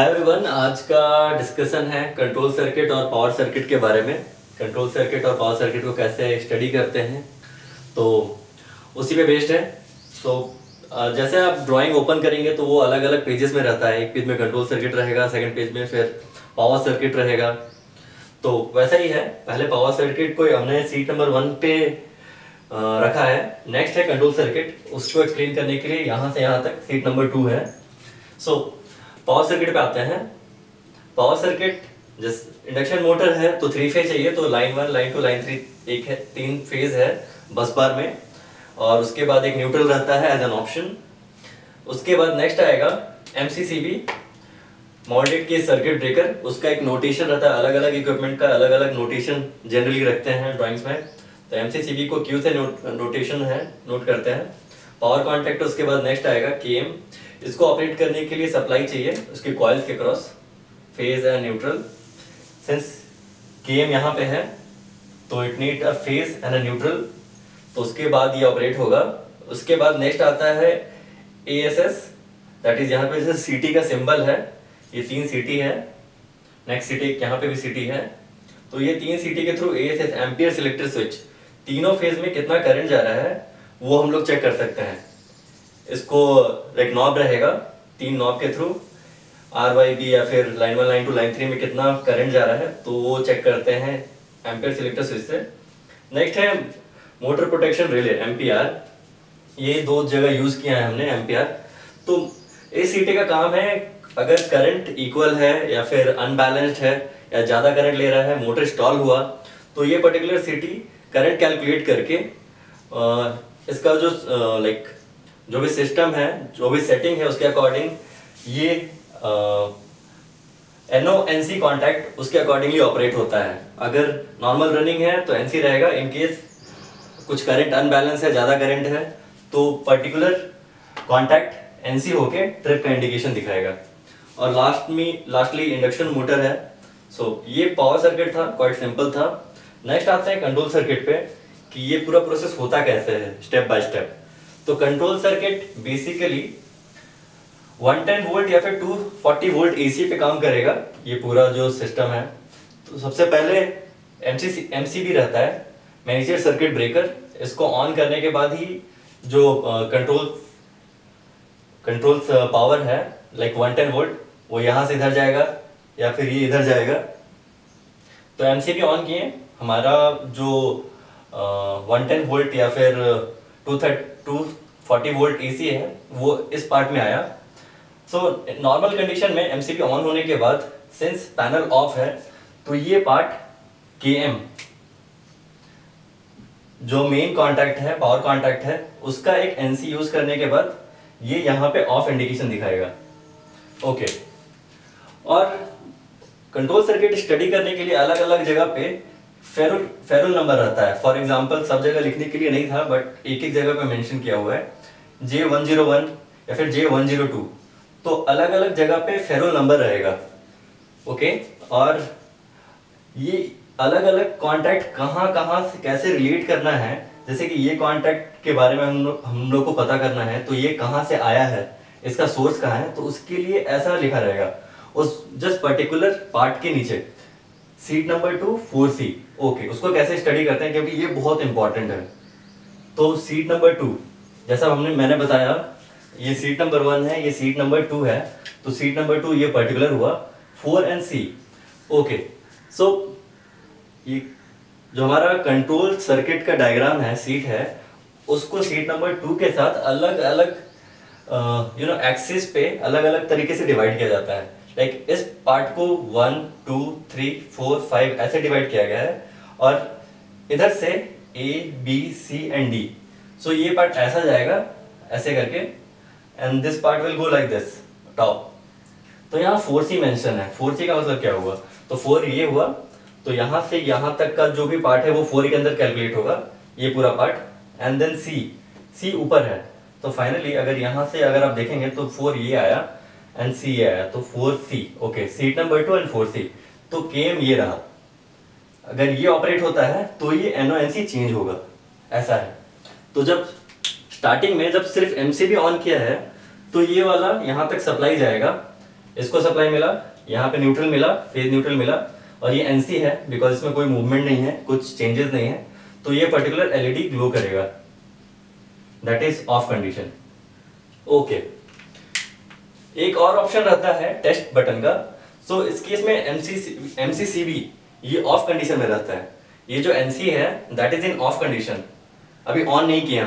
Hi everyone, आज का discussion है कंट्रोल सर्किट और पावर सर्किट के बारे में। कंट्रोल सर्किट और पावर सर्किट को कैसे स्टडी करते हैं, तो उसी पे बेस्ड है। सो जैसे आप ड्राइंग ओपन करेंगे तो वो अलग अलग पेजेस में रहता है। एक पेज में कंट्रोल सर्किट रहेगा, सेकंड पेज में फिर पावर सर्किट रहेगा। तो वैसा ही है, पहले पावर सर्किट को हमने सीट नंबर 1 पे रखा है। नेक्स्ट है कंट्रोल सर्किट, उसको एक्सप्लेन करने के लिए यहाँ से यहाँ तक सीट नंबर 2 है। सो पावर सर्किट पे आते हैं। पावर सर्किट जैसे इंडक्शन मोटर है तो 3 फेज चाहिए, तो लाइन 1, लाइन 2, लाइन 3 एक है, 3 फेज है बस बार में, और उसके बाद एक न्यूट्रल रहता है एज एन ऑप्शन। उसके बाद नेक्स्ट आएगा MCCB moderate case circuit breaker. उसका एक नोटेशन रहता है, अलग अलग इक्विपमेंट का अलग अलग नोटेशन जनरली रखते हैं ड्राइंग्स में। तो MCCB को Q से नोटेशन है, नोट करते हैं। पावर कॉन्टैक्ट, उसके बाद नेक्स्ट आएगा KM। इसको ऑपरेट करने के लिए सप्लाई चाहिए उसके कॉइल्स के cross, phase and neutral. Since KM यहाँ पे है तो it need a phase and a neutral, तो उसके बाद ये ऑपरेट होगा। उसके बाद नेक्स्ट आता है ASS, दैट इज यहाँ पे CT का सिंबल है, ये 3 CT है। नेक्स्ट CT यहाँ पे भी CT है, तो ये 3 CT के through ASS ampere selector switch, तीनों फेज में कितना करंट जा रहा है वो हम लोग चेक कर सकते हैं। इसको एक नॉब रहेगा, 3 नॉब के थ्रू RYB या फिर लाइन 1, लाइन 2, लाइन 3 में कितना करंट जा रहा है तो वो चेक करते हैं एम्पियर सिलेक्टर स्विच से। नेक्स्ट है मोटर प्रोटेक्शन रिले MPR, ये 2 जगह यूज किया है हमने MPR। तो इस CT का काम है, अगर करंट इक्वल है या फिर अनबैलेंस्ड है या ज़्यादा करंट ले रहा है, मोटर स्टॉल हुआ, तो ये पर्टिकुलर CT करंट कैलकुलेट करके इसका जो लाइक जो भी सिस्टम है, जो भी सेटिंग है, उसके अकॉर्डिंग ये NO NC कॉन्टैक्ट उसके अकॉर्डिंगली ऑपरेट होता है। अगर नॉर्मल रनिंग है तो NC रहेगा, इनकेस कुछ करंट अनबैलेंस है, ज़्यादा करंट है, तो पर्टिकुलर कॉन्टैक्ट NC होके ट्रिप का इंडिकेशन दिखाएगा। और लास्टली इंडक्शन मोटर है। सो ये पावर सर्किट था, क्वाइट सिंपल था। नेक्स्ट आते हैं कंट्रोल सर्किट पे कि ये पूरा प्रोसेस होता कैसे है स्टेप बाय स्टेप। तो कंट्रोल सर्किट बेसिकली 110 वोल्ट या फिर 240 वोल्ट AC पे काम करेगा ये पूरा जो सिस्टम है। तो सबसे पहले MCCB रहता है, मैनेजर सर्किट ब्रेकर। इसको ऑन करने के बाद ही जो कंट्रोल पावर है लाइक 110 वोल्ट वो यहाँ से इधर जाएगा या फिर ये इधर जाएगा। तो MCCB ऑन किए, हमारा जो 110 वोल्ट या फिर 240 वोल्ट AC है वो इस पार्ट में आया। सो नॉर्मल कंडीशन में MCCB ऑन होने के बाद सिंस पैनल ऑफ है तो ये पार्ट KM जो मेन कांटेक्ट है, पावर कांटेक्ट है, उसका एक NC यूज करने के बाद ये यहाँ पे ऑफ इंडिकेशन दिखाएगा। ओके, और कंट्रोल सर्किट स्टडी करने के लिए अलग अलग जगह पे फेरुल नंबर रहता है। फॉर एग्जांपल सब जगह लिखने के लिए नहीं था, बट एक एक जगह पे मेंशन किया हुआ है J101 या फिर J102, तो अलग अलग जगह पे फेरुल नंबर रहेगा। ओके, और ये अलग अलग कॉन्टैक्ट कहाँ कहाँ से कैसे रिलेट करना है, जैसे कि ये कॉन्टैक्ट के बारे में हम लोग को पता करना है तो ये कहाँ से आया है, इसका सोर्स कहाँ है, तो उसके लिए ऐसा लिखा रहेगा उस जस्ट पर्टिकुलर पार्ट के नीचे। सीट नंबर 2 4C, ओके, उसको कैसे स्टडी करते हैं क्योंकि ये बहुत इंपॉर्टेंट है। तो सीट नंबर 2 जैसा मैंने बताया, ये सीट नंबर 1 है, ये सीट नंबर 2 है, तो सीट नंबर 2 ये पर्टिकुलर हुआ 4 and C। ओके, सो ये जो हमारा कंट्रोल सर्किट का डायग्राम है, सीट है, उसको सीट नंबर 2 के साथ अलग अलग एक्सिस पे अलग अलग तरीके से डिवाइड किया जाता है। लाइक इस पार्ट को 1 2 3 4 5 ऐसे डिवाइड किया गया है, और इधर से A B C and D। सो ये पार्ट ऐसा जाएगा ऐसे करके, and this part will go like this top. तो यहाँ 4C मेंशन है। 4C का मतलब क्या हुआ, तो 4 ये हुआ, तो यहाँ से यहाँ तक का जो भी पार्ट है वो 4 के अंदर कैलकुलेट होगा, ये पूरा पार्ट। एंड देन C ऊपर है, तो फाइनली अगर यहाँ से अगर आप देखेंगे तो 4 ये आया एंड C ये आया, तो 4C। Okay, sheet number 2 and 4C, तो KM ये रहा। अगर ये ऑपरेट होता है तो ये NO NC चेंज होगा, ऐसा है। तो जब स्टार्टिंग में जब सिर्फ MCCB ऑन किया है तो ये वाला यहाँ तक सप्लाई जाएगा, इसको सप्लाई मिला, यहाँ पे न्यूट्रल मिला, फेज न्यूट्रल मिला, और ये एनसी है बिकॉज इसमें कोई मूवमेंट नहीं है, कुछ चेंजेस नहीं है, तो ये पर्टिकुलर एलईडी ग्लो करेगा, that is off condition. Okay, एक और ऑप्शन रहता है टेस्ट बटन का। सो इस केस में एमसीसीबी ये ऑफ कंडीशन में रहता है, ये जो एनसी है that is in off condition, अभी ऑन नहीं किया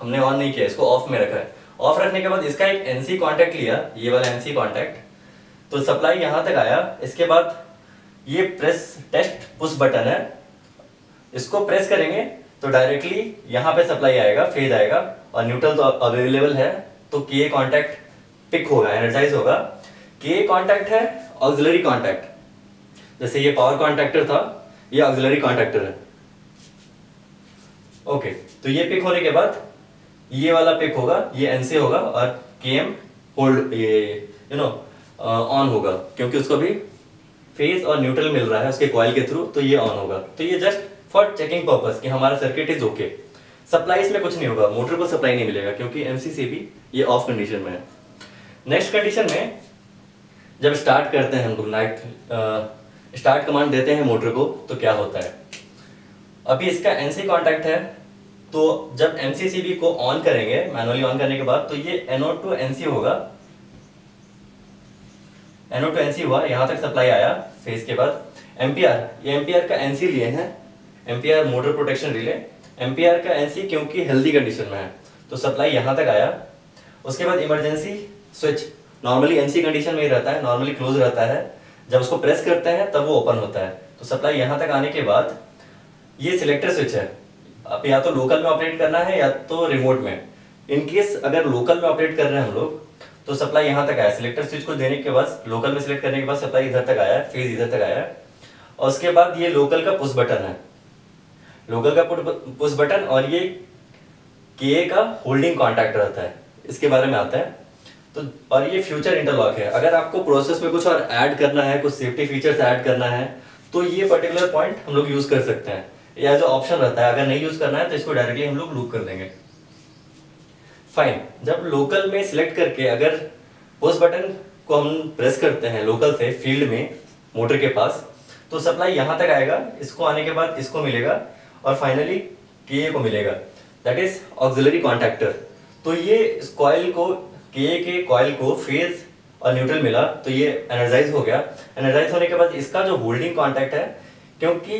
हमने ऑन नहीं किया, इसको ऑफ में रखा है। ऑफ रखने के बाद इसका एक एनसी कांटेक्ट लिया, ये वाला एनसी कांटेक्ट, तो सप्लाई यहाँ तक आया। इसके बाद ये प्रेस टेस्ट पुश बटन है, इसको प्रेस करेंगे तो डायरेक्टली यहाँ पे सप्लाई आएगा, फेज आएगा, और न्यूट्रल तो अवेलेबल है, तो के कांटेक्ट पिक होगा, एनर्जाइज होगा। के कांटेक्ट है ऑक्सिलरी कांटेक्ट, जैसे ये पावर कांटेक्टर था, ये ऑक्सिलरी कांटेक्टर है। ओके, तो ये पिक होने के बाद ये वाला पिक होगा, ये एनसी होगा और केएम होल्ड, ये यू नो ऑन होगा, क्योंकि उसको भी फेज और न्यूट्रल मिल रहा है उसके कॉइल के थ्रू, तो ये ऑन होगा। तो ये जस्ट फॉर चेकिंग पर्पस कि हमारा सर्किट इज ओके, सप्लाई इसमें कुछ नहीं होगा, मोटर को सप्लाई नहीं मिलेगा क्योंकि एमसीसीबी ये ऑफ कंडीशन में है। नेक्स्ट कंडीशन में जब स्टार्ट करते हैं हम लोग, नाइट स्टार्ट कमांड देते हैं मोटर को, तो क्या होता है, अभी इसका एनसी कांटेक्ट है, तो जब एमसीसीबी को ऑन करेंगे मैनुअली ऑन करने के बाद, तो ये एनोड टू एनसी होगा, एनोड टू एनसी हुआ, यहाँ तक सप्लाई आया फेज के बाद। एम्पियर, ये एम्पियर का एनसी लिए हैं, ampere motor protection relay, ampere का एनसी क्योंकि हेल्दी कंडीशन में है, तो सप्लाई यहाँ तक आया। उसके बाद emergency switch, normally NC condition में ही रहता है, नॉर्मली क्लोज रहता है, जब उसको प्रेस करते हैं तब वो ओपन होता है, तो सप्लाई यहाँ तक आने के बाद ये सिलेक्टर स्विच है। अब या तो लोकल में ऑपरेट करना है या तो रिमोट में, इनकेस अगर लोकल में ऑपरेट कर रहे हैं हम लोग, तो सप्लाई यहाँ तक आया, सिलेक्टर स्विच को देने के बाद, लोकल में सिलेक्ट करने के बाद सप्लाई इधर तक आया, फेज इधर तक आया। और उसके बाद ये लोकल का पुश बटन है, लोकल का पुश बटन, और ये के का होल्डिंग कॉन्टैक्ट रहता है, इसके बारे में आता है। तो और ये फ्यूचर इंटरलॉक है, अगर आपको प्रोसेस में कुछ और ऐड करना है, कुछ सेफ्टी फीचर्स ऐड करना है, तो ये पर्टिकुलर पॉइंट हम लोग यूज कर सकते हैं, या जो ऑप्शन रहता है, अगर नहीं यूज करना है तो इसको डायरेक्टली हम लोग लूप कर देंगे। फाइन, जब लोकल में सिलेक्ट करके अगर पुश बटन को हम प्रेस करते हैं लोकल से फील्ड में मोटर के पास, तो सप्लाई यहाँ तक आएगा, इसको आने के बाद इसको मिलेगा, और फाइनली के को मिलेगा, दैट इज ऑक्सिलरी कॉन्टैक्टर। तो ये इस कॉइल को, के कॉइल को फेज और न्यूट्रल मिला, तो ये एनर्जाइज हो गया। एनर्जाइज होने के बाद इसका जो होल्डिंग कॉन्टैक्ट है, क्योंकि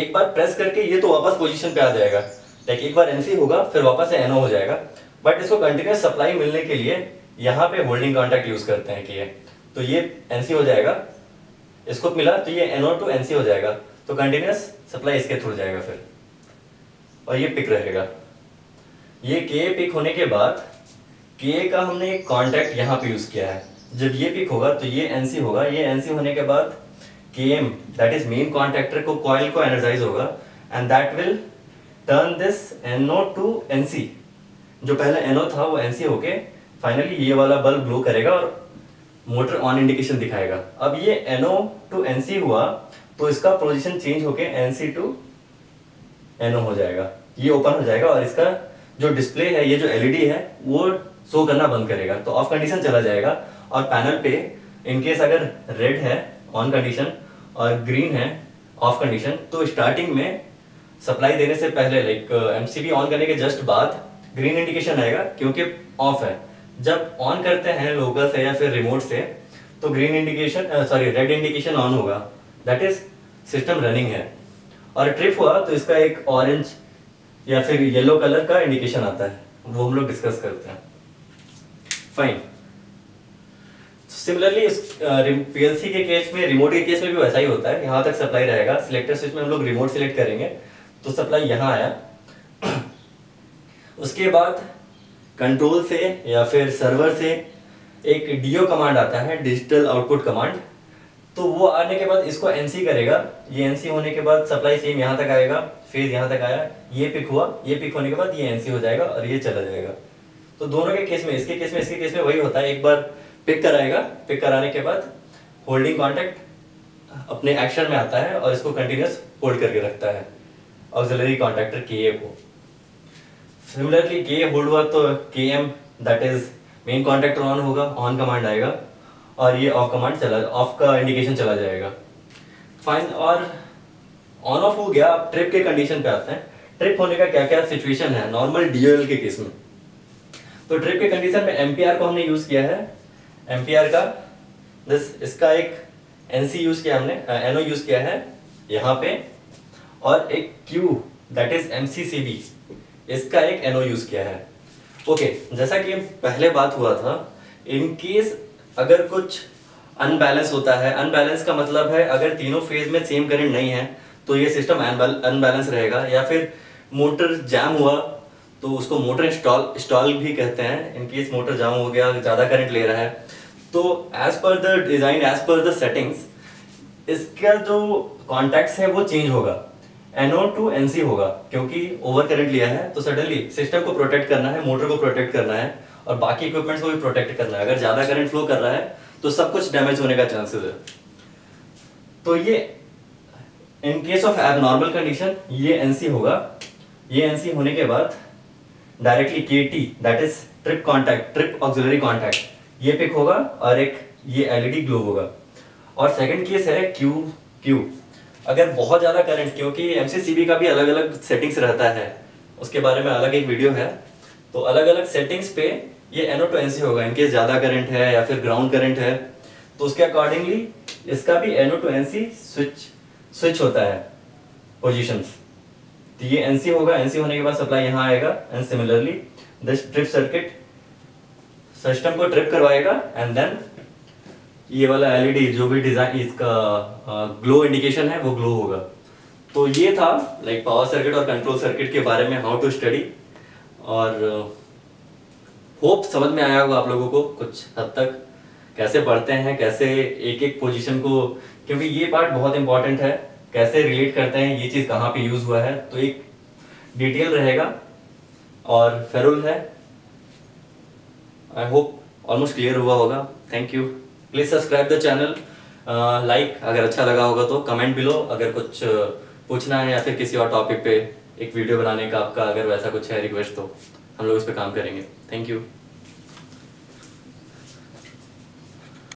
एक बार प्रेस करके ये तो वापस पोजीशन पे आ जाएगा, लाइक एक बार एनसी होगा फिर वापस एनओ हो जाएगा, बट इसको कंटिन्यूस सप्लाई मिलने के लिए यहाँ पे होल्डिंग कांटेक्ट यूज करते हैं कि तो ये एनसी हो जाएगा, इसको मिला तो ये एनओ टू एनसी हो जाएगा, तो कंटिन्यूस सप्लाई इसके थ्रू जाएगा फिर, और ये पिक रहेगा। ये के पिक होने के बाद के का हमने एक कॉन्टैक्ट यहाँ पे यूज किया है, जब ये पिक होगा तो ये एनसी होगा, ये एनसी होने के बाद KM, that is main contactor को, coil को energize होगा, and that will turn this NO to NC, जो पहले NO था वो NC होके फाइनली ये वाला बल्ब ग्लो करेगा और मोटर ऑन इंडिकेशन दिखाएगा। अब ये NO to NC हुआ तो इसका पोजीशन चेंज होके NC to NO हो जाएगा, ये ओपन हो जाएगा, और इसका जो डिस्प्ले है, ये जो LED है वो शो करना बंद करेगा, तो ऑफ कंडीशन चला जाएगा। और पैनल पे इनकेस अगर रेड है ऑन कंडीशन और ग्रीन है ऑफ कंडीशन, तो स्टार्टिंग में सप्लाई देने से पहले, लाइक एमसीबी ऑन करने के जस्ट बाद ग्रीन इंडिकेशन आएगा क्योंकि ऑफ है, जब ऑन करते हैं लोकल से या फिर रिमोट से तो green indication, sorry red indication on होगा, दैट इज सिस्टम रनिंग है। और ट्रिप हुआ तो इसका एक ऑरेंज या फिर येलो कलर का इंडिकेशन आता है, वो हम लोग डिस्कस करते हैं। फाइन, सिमिलरली पीएलसी के केस में, रिमोट के केस में भी वैसा ही होता है, यहाँ तक सप्लाई रहेगा, सिलेक्टर स्विच में हम लोग रिमोट सिलेक्ट करेंगे तो सप्लाई यहाँ आया। उसके बाद कंट्रोल से या फिर सर्वर से एक डीओ कमांड आता है, डिजिटल आउटपुट कमांड, तो वो आने के बाद इसको एनसी करेगा, ये एनसी होने के बाद सप्लाई सेम यहाँ तक आएगा, फेज यहाँ तक आया, ये पिक हुआ, ये पिक होने के बाद ये एनसी हो जाएगा और ये चला जाएगा। तो दोनों के केस में, इसके केस में, इसके केस में वही होता है, एक बार पिक कराएगा, पिक कराने के बाद होल्डिंग कांटेक्ट अपने एक्शन में आता है और इसको कंटिन्यूस होल्ड करके रखता है, ऑक्सिलरी कॉन्टैक्टर के को। सिमिलरली के होल्ड हुआ तो K M, that is main contactor on होगा, ऑन कमांड आएगा, और ये ऑफ कमांड चला, ऑफ का इंडिकेशन चला जाएगा। फाइन, और ऑन ऑफ हो गया। अब ट्रिप के कंडीशन पे आते हैं। ट्रिप होने का क्या क्या सिचुएशन है नॉर्मल डीएल के केस में। तो ट्रिप के कंडीशन में एमपीआर को हमने यूज किया है, एमपीआर का इसका एक एनसी यूज किया हमने, एनओ यूज किया है यहाँ पे, और एक क्यू दैट इज एमसीसीबी, इसका एक एनओ यूज किया है। ओके, जैसा कि पहले बात हुआ था, इन केस अगर कुछ अनबैलेंस होता है, अनबैलेंस का मतलब है अगर तीनों फेज में सेम करंट नहीं है तो ये सिस्टम अनबैलेंस रहेगा, या फिर मोटर जाम हुआ तो उसको मोटर स्टॉल भी कहते हैं। इन केस मोटर जाम हो गया, ज़्यादा करंट ले रहा है, तो as per the design, as per the settings, इसका जो कॉन्टैक्ट्स है वो चेंज होगा, एनओ टू एनसी होगा, क्योंकि ओवर करंट लिया है तो सडनली सिस्टम को प्रोटेक्ट करना है, मोटर को प्रोटेक्ट करना है और बाकी इक्विपमेंट्स को भी प्रोटेक्ट करना है। अगर ज़्यादा करंट फ्लो कर रहा है तो सब कुछ डैमेज होने का चांसेस है। तो ये in case of abnormal condition ये एनसी होगा। ये एनसी होने के बाद directly KT that is trip contact, trip auxiliary contact ये पिक होगा और एक ये एलईडी ग्लो होगा। और सेकंड केस है क्यू क्यू। अगर बहुत ज़्यादा करंट, क्योंकि एमसीसीबी का भी अलग अलग सेटिंग्स रहता है, उसके बारे में अलग एक वीडियो है, तो अलग अलग सेटिंग्स पे ये एनओ टू एनसी होगा। इनकेस ज़्यादा करंट है या फिर ग्राउंड करंट है तो उसके अकॉर्डिंगली इसका भी एनओ टू एनसी स्विच होता है पोजिशंस। तो ये एनसी होगा, एनसी होने के बाद सप्लाई यहाँ आएगा and similarly this trip circuit system को ट्रिप करवाएगा एंड देन ये वाला एलईडी जो भी डिजाइन इसका ग्लो इंडिकेशन है वो ग्लो होगा। तो ये था लाइक पावर सर्किट और कंट्रोल सर्किट के बारे में हाउ टू स्टडी, और होप समझ में आया होगा आप लोगों को कुछ हद तक कैसे पढ़ते हैं, कैसे एक एक पोजीशन को, क्योंकि ये पार्ट बहुत इंपॉर्टेंट है, कैसे रिलेट करते हैं, ये चीज़ कहाँ पे यूज हुआ है, तो एक डिटेल रहेगा। और फेरुल है, आई होप ऑलमोस्ट क्लियर हुआ होगा। Thank you, please subscribe the channel, like अगर अच्छा लगा होगा तो, कमेंट बिलो अगर कुछ पूछना है या फिर किसी और टॉपिक पे एक वीडियो बनाने का आपका अगर वैसा कुछ है रिक्वेस्ट तो हम लोग उस पर काम करेंगे। Thank you.